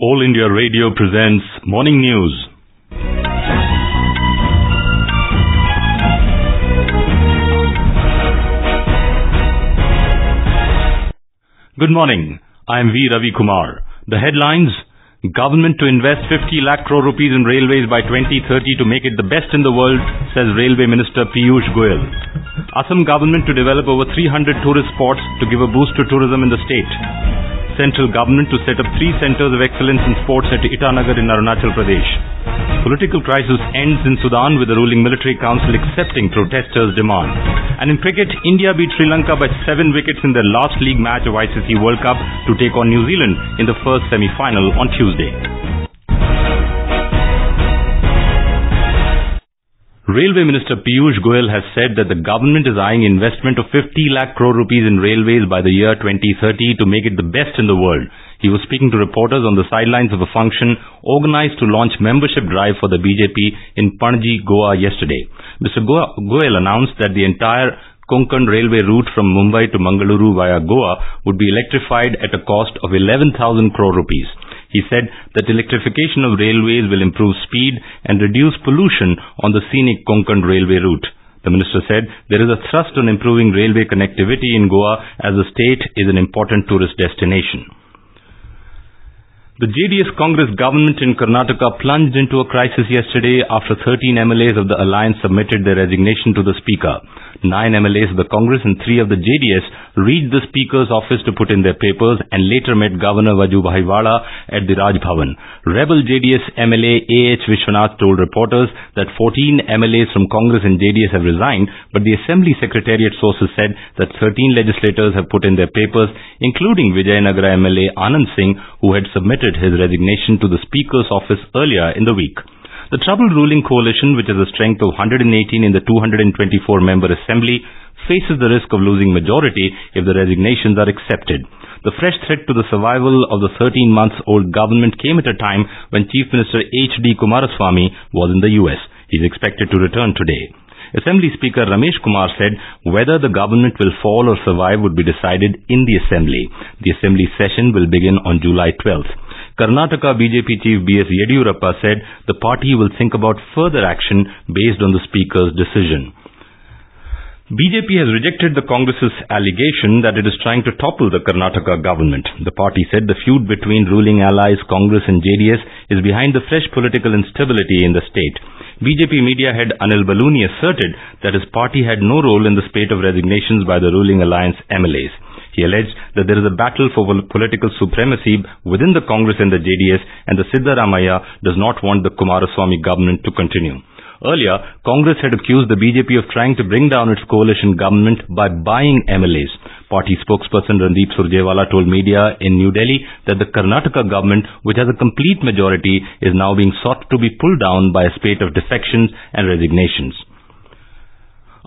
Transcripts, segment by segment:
All India Radio presents Morning News. Good morning. I am V. Ravi Kumar. The headlines: Government to invest 50 lakh crore rupees in railways by 2030 to make it the best in the world, says Railway Minister Piyush Goyal. Assam government to develop over 300 tourist spots to give a boost to tourism in the state. Central government to set up 3 centres of excellence in sports at Itanagar in Arunachal Pradesh. Political crisis ends in Sudan with the ruling military council accepting protesters' demand. And in cricket, India beat Sri Lanka by 7 wickets in their last league match of ICC World Cup to take on New Zealand in the first semi-final on Tuesday. Railway Minister Piyush Goyal has said that the government is eyeing investment of 50 lakh crore rupees in railways by the year 2030 to make it the best in the world. He was speaking to reporters on the sidelines of a function organized to launch membership drive for the BJP in Panaji, Goa yesterday. Mr. Goyal announced that the entire Konkan railway route from Mumbai to Mangaluru via Goa would be electrified at a cost of 11,000 crore rupees. He said that electrification of railways will improve speed and reduce pollution on the scenic Konkan railway route. The minister said there is a thrust on improving railway connectivity in Goa as the state is an important tourist destination. The JDS-Congress government in Karnataka plunged into a crisis yesterday after 13 MLAs of the alliance submitted their resignation to the Speaker. 9 MLAs of the Congress and 3 of the JDS reached the Speaker's office to put in their papers and later met Governor Vajubhai Vala at the Raj Bhavan. Rebel JDS MLA AH Vishwanath told reporters that 14 MLAs from Congress and JDS have resigned, but the Assembly Secretariat sources said that 13 legislators have put in their papers, including Vijayanagara MLA Anand Singh, who had submitted his resignation to the Speaker's office earlier in the week. The troubled ruling coalition, which has a strength of 118 in the 224-member assembly, faces the risk of losing majority if the resignations are accepted. The fresh threat to the survival of the 13-month-old government came at a time when Chief Minister H.D. Kumaraswamy was in the US. He is expected to return today. Assembly Speaker Ramesh Kumar said whether the government will fall or survive would be decided in the Assembly. The Assembly session will begin on July 12th. Karnataka BJP Chief B.S. Yediyurappa said the party will think about further action based on the Speaker's decision. BJP has rejected the Congress's allegation that it is trying to topple the Karnataka government. The party said the feud between ruling allies Congress and JDS is behind the fresh political instability in the state. BJP media head Anil Baluni asserted that his party had no role in the spate of resignations by the ruling alliance MLAs. He alleged that there is a battle for political supremacy within the Congress and the JDS, and the Siddaramaiah does not want the Kumaraswamy government to continue. Earlier, Congress had accused the BJP of trying to bring down its coalition government by buying MLAs. Party spokesperson Randeep Surjewala told media in New Delhi that the Karnataka government, which has a complete majority, is now being sought to be pulled down by a spate of defections and resignations.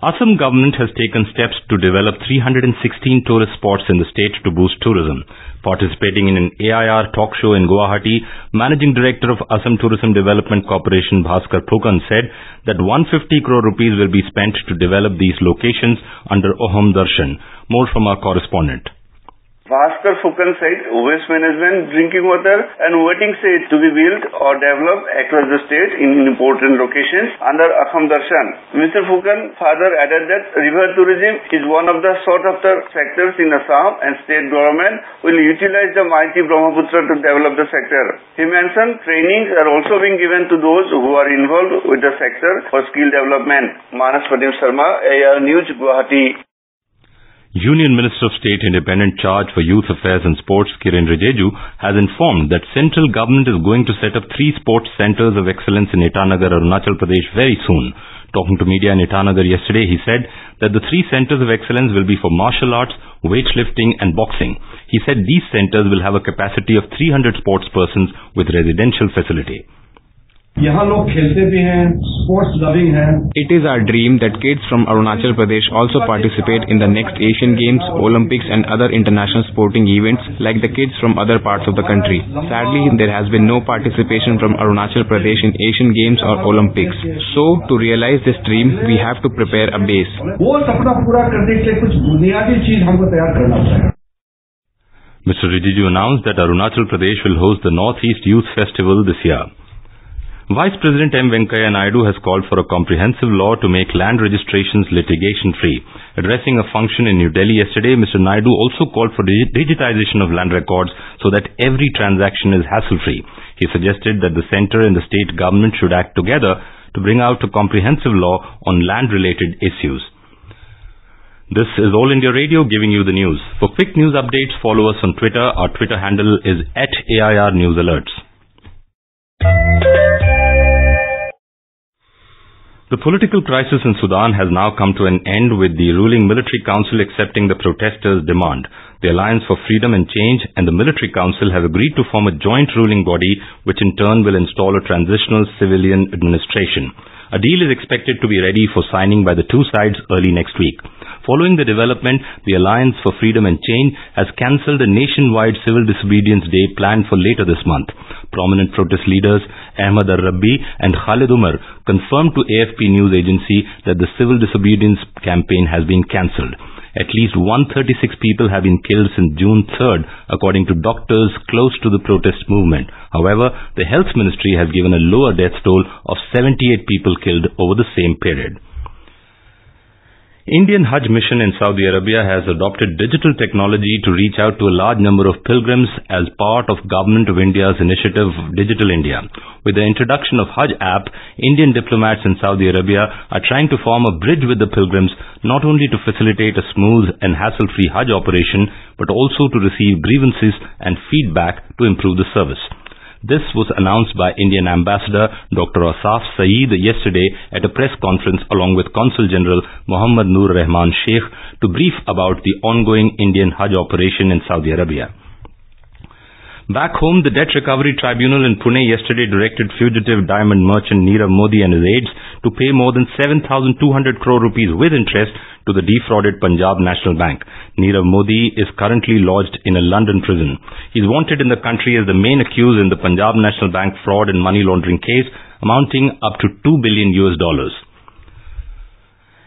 Assam government has taken steps to develop 316 tourist spots in the state to boost tourism. Participating in an AIR talk show in Guwahati, Managing Director of Assam Tourism Development Corporation Bhaskar Phukan said that 150 crore rupees will be spent to develop these locations under Oham Darshan. More from our correspondent. Bhaskar Phukan said waste management, drinking water and wetting sheds to be built or developed across the state in important locations under Aham Darshan. Mr. Phukan further added that river tourism is one of the sought-after sectors in Assam, and state government will utilize the mighty Brahmaputra to develop the sector. He mentioned trainings are also being given to those who are involved with the sector for skill development. Manas Pradeep Sharma, AR News, Guwahati. Union Minister of State Independent Charge for Youth Affairs and Sports Kiren Rijiju has informed that central government is going to set up 3 sports centres of excellence in Itanagar, Arunachal Pradesh very soon. Talking to media in Itanagar yesterday, he said that the 3 centres of excellence will be for martial arts, weightlifting and boxing. He said these centres will have a capacity of 300 sports persons with residential facility. It is our dream that kids from Arunachal Pradesh also participate in the next Asian Games, Olympics and other international sporting events like the kids from other parts of the country. Sadly, there has been no participation from Arunachal Pradesh in Asian Games or Olympics. So, to realize this dream, we have to prepare a base. Mr. Rijiju announced that Arunachal Pradesh will host the Northeast Youth Festival this year. Vice President M. Venkaiah Naidu has called for a comprehensive law to make land registrations litigation-free. Addressing a function in New Delhi yesterday, Mr. Naidu also called for digitization of land records so that every transaction is hassle-free. He suggested that the centre and the state government should act together to bring out a comprehensive law on land-related issues. This is All India Radio giving you the news. For quick news updates, follow us on Twitter. Our Twitter handle is @AIR News Alerts. The political crisis in Sudan has now come to an end with the ruling military council accepting the protesters' demand. The Alliance for Freedom and Change and the military council have agreed to form a joint ruling body, which in turn will install a transitional civilian administration. A deal is expected to be ready for signing by the two sides early next week. Following the development, the Alliance for Freedom and Change has cancelled a nationwide civil disobedience day planned for later this month. Prominent protest leaders Ahmad al-Rabi and Khalid Umar confirmed to AFP news agency that the civil disobedience campaign has been cancelled. At least 136 people have been killed since June 3rd, according to doctors close to the protest movement. However, the Health Ministry has given a lower death toll of 78 people killed over the same period. Indian Hajj Mission in Saudi Arabia has adopted digital technology to reach out to a large number of pilgrims as part of Government of India's initiative Digital India. With the introduction of Hajj app, Indian diplomats in Saudi Arabia are trying to form a bridge with the pilgrims, not only to facilitate a smooth and hassle-free Hajj operation, but also to receive grievances and feedback to improve the service. This was announced by Indian Ambassador Dr. Asaf Saeed yesterday at a press conference along with Consul General Mohammad Noor Rahman Sheikh to brief about the ongoing Indian Hajj operation in Saudi Arabia. Back home, the Debt Recovery Tribunal in Pune yesterday directed fugitive diamond merchant Nirav Modi and his aides to pay more than 7,200 crore rupees with interest to the defrauded Punjab National Bank. Nirav Modi is currently lodged in a London prison. He is wanted in the country as the main accused in the Punjab National Bank fraud and money laundering case amounting up to $2 billion.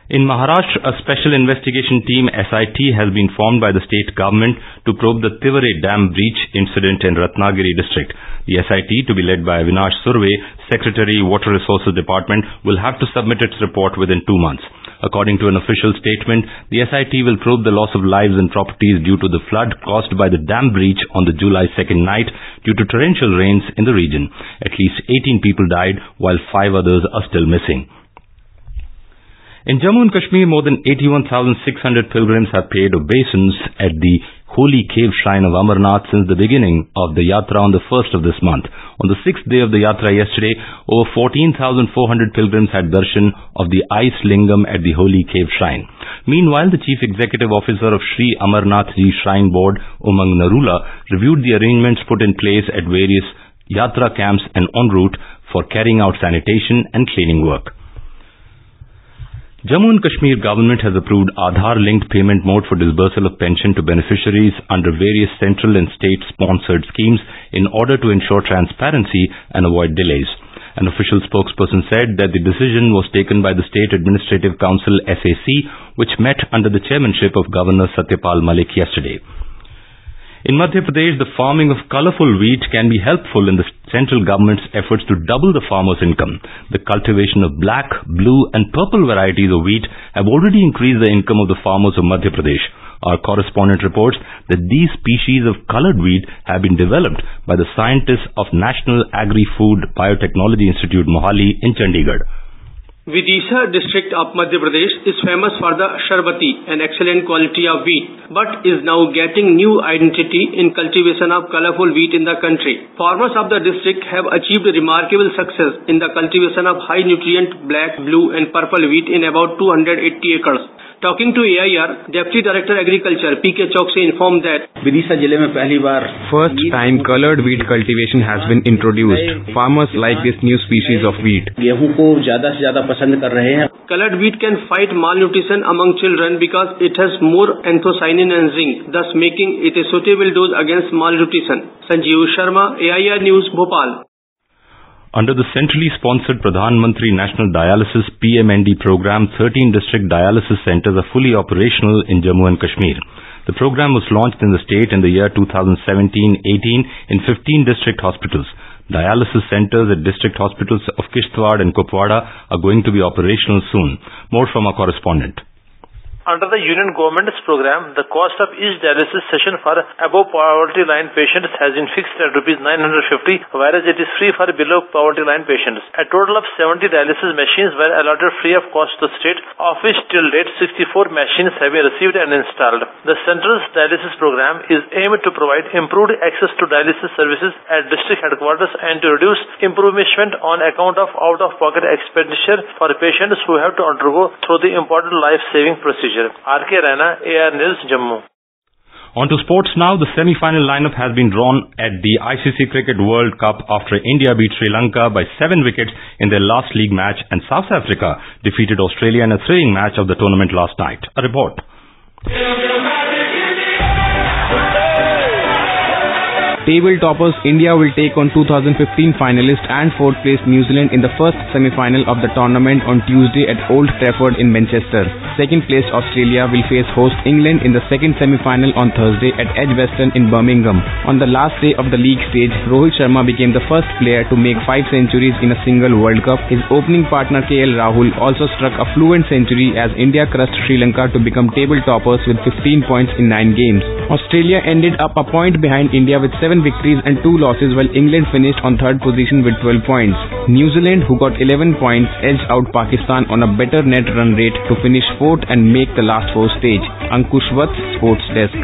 In Maharashtra, a special investigation team SIT has been formed by the state government to probe the Tivare Dam breach incident in Ratnagiri district. The SIT, to be led by Vinash Surve, Secretary, Water Resources Department, will have to submit its report within 2 months. According to an official statement, the SIT will probe the loss of lives and properties due to the flood caused by the dam breach on the July 2nd night due to torrential rains in the region. At least 18 people died, while 5 others are still missing. In Jammu and Kashmir, more than 81,600 pilgrims have paid obeisance at the holy cave shrine of Amarnath since the beginning of the Yatra on the 1st of this month. On the 6th day of the Yatra yesterday, over 14,400 pilgrims had darshan of the ice lingam at the holy cave shrine. Meanwhile, the Chief Executive Officer of Sri Amarnath Ji Shrine Board, Umang Narula, reviewed the arrangements put in place at various Yatra camps and en route for carrying out sanitation and cleaning work. Jammu and Kashmir government has approved Aadhaar-linked payment mode for disbursal of pension to beneficiaries under various central and state-sponsored schemes in order to ensure transparency and avoid delays. An official spokesperson said that the decision was taken by the State Administrative Council SAC, which met under the chairmanship of Governor Satyapal Malik yesterday. In Madhya Pradesh, the farming of colourful wheat can be helpful in the central government's efforts to double the farmer's income. The cultivation of black, blue and purple varieties of wheat have already increased the income of the farmers of Madhya Pradesh. Our correspondent reports that these species of coloured wheat have been developed by the scientists of National Agri-Food Biotechnology Institute, Mohali in Chandigarh. Vidisha district of Madhya Pradesh is famous for the sharbati, an excellent quality of wheat, but is now getting new identity in cultivation of colorful wheat in the country. Farmers of the district have achieved remarkable success in the cultivation of high nutrient black, blue and purple wheat in about 280 acres. Talking to AIR, Deputy Director Agriculture PK Chokse informed that Vidisha jile mein pehli baar first time colored wheat cultivation has been introduced. Farmers like this new species of wheat. Gehu ko zyada se zyada pasand kar rahe hain. Colored wheat can fight malnutrition among children because it has more anthocyanin and zinc, thus making it a suitable dose against malnutrition. Sanjeev Sharma, AIR News, Bhopal. Under the centrally sponsored Pradhan Mantri National Dialysis PMND program, 13 district dialysis centers are fully operational in Jammu and Kashmir. The program was launched in the state in the year 2017-18 in 15 district hospitals. Dialysis centers at district hospitals of Kishtwar and Kupwara are going to be operational soon. More from our correspondent. Under the Union Government's program, the cost of each dialysis session for above poverty line patients has been fixed at ₹950, whereas it is free for below poverty line patients. A total of 70 dialysis machines were allotted free of cost to the state, of which till date 64 machines have been received and installed. The central's dialysis program is aimed to provide improved access to dialysis services at district headquarters and to reduce impoverishment on account of out-of-pocket expenditure for patients who have to undergo through the important life-saving procedure. R.K. Rana, AR News, Jammu. On to sports now. The semi-final lineup has been drawn at the ICC Cricket World Cup after India beat Sri Lanka by 7 wickets in their last league match, and South Africa defeated Australia in a thrilling match of the tournament last night. A report. Table toppers India will take on 2015 finalist and 4th place New Zealand in the first semi-final of the tournament on Tuesday at Old Trafford in Manchester. Second place Australia will face host England in the second semi-final on Thursday at Edgbaston in Birmingham. On the last day of the league stage, Rohit Sharma became the first player to make 5 centuries in a single World Cup. His opening partner KL Rahul also struck a fluent century as India crushed Sri Lanka to become table toppers with 15 points in 9 games. Australia ended up a point behind India with 7 victories and 2 losses, while England finished on 3rd position with 12 points. New Zealand, who got 11 points, edged out Pakistan on a better net run rate to finish 4th and make the last 4 stage. Ankush Vats, Sports Desk.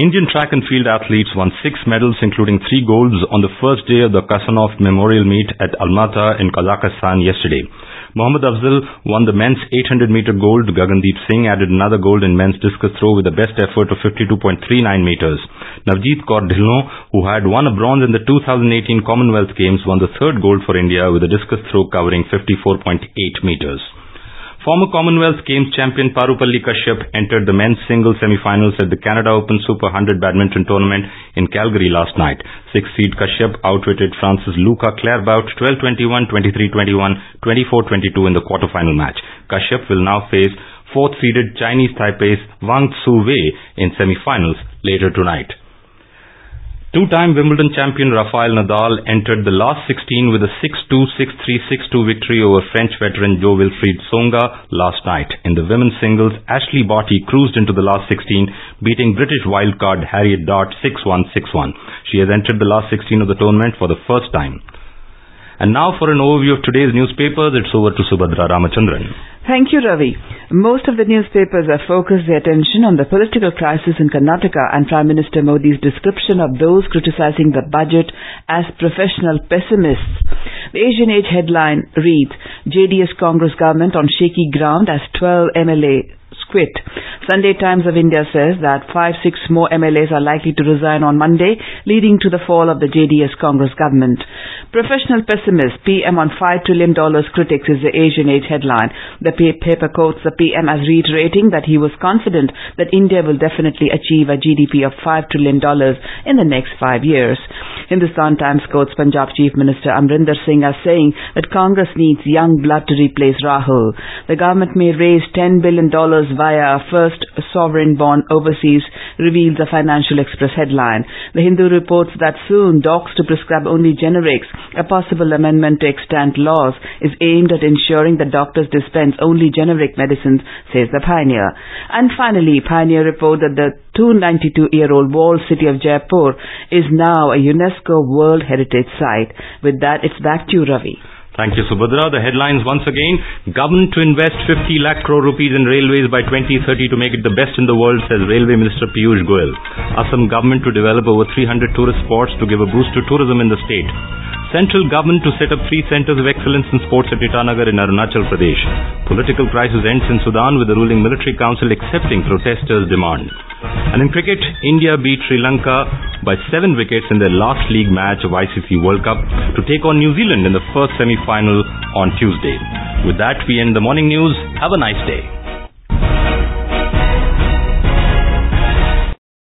Indian track and field athletes won 6 medals, including 3 golds, on the first day of the Kasanov Memorial Meet at Almaty in Kazakhstan yesterday. Mohammad Afzal won the men's 800 meter gold. Gagandeep Singh added another gold in men's discus throw with the best effort of 52.39 meters. Navjit Kaur Dhillon, who had won a bronze in the 2018 Commonwealth Games, won the 3rd gold for India with a discus throw covering 54.8 meters. Former Commonwealth Games champion Parupalli Kashyap entered the men's single semi-finals at the Canada Open Super 100 badminton tournament in Calgary last night. 6th seed Kashyap outwitted France's Luca Clairbout 12-21, 23-21, 24-22 in the quarterfinal match. Kashyap will now face 4th seeded Chinese Taipei's Wang Tzu-Wei in semi-finals later tonight. 2-time Wimbledon champion Rafael Nadal entered the last 16 with a 6-2, 6-3, 6-2 victory over French veteran Jo-Wilfried Tsonga last night. In the women's singles, Ashley Barty cruised into the last 16, beating British wildcard Harriet Dart 6-1, 6-1. She has entered the last 16 of the tournament for the first time. And now for an overview of today's newspapers, it's over to Subhadra Ramachandran. Thank you, Ravi. Most of the newspapers have focused their attention on the political crisis in Karnataka and Prime Minister Modi's description of those criticizing the budget as professional pessimists. The Asian Age headline reads, JDS Congress government on shaky ground as 12 MLA quit. Sunday Times of India says that 5-6 more MLAs are likely to resign on Monday, leading to the fall of the JDS Congress government. Professional pessimist, PM on $5 trillion critics, is the Asian Age headline. The paper quotes the PM as reiterating that he was confident that India will definitely achieve a GDP of $5 trillion in the next 5 years. Hindustan Times quotes Punjab Chief Minister Amrinder Singh as saying that Congress needs young blood to replace Rahul. The government may raise $10 billion via first sovereign bond overseas, reveals a Financial Express headline. The Hindu reports that soon docs to prescribe only generics. A possible amendment to extant laws is aimed at ensuring that doctors dispense only generic medicines, says the Pioneer. And finally, Pioneer report that the 292-year-old walled city of Jaipur is now a UNESCO World Heritage Site. With that, it's back to you, Ravi. Thank you, Subhadra. The headlines once again. Government to invest 50 lakh crore rupees in railways by 2030 to make it the best in the world, says Railway Minister Piyush Goyal. Assam government to develop over 300 tourist spots to give a boost to tourism in the state. Central government to set up 3 centres of excellence in sports at Itanagar in Arunachal Pradesh. Political crisis ends in Sudan with the ruling military council accepting protesters' demand. And in cricket, India beat Sri Lanka by 7 wickets in their last league match of ICC World Cup to take on New Zealand in the first semi-final on Tuesday. With that, we end the morning news. Have a nice day.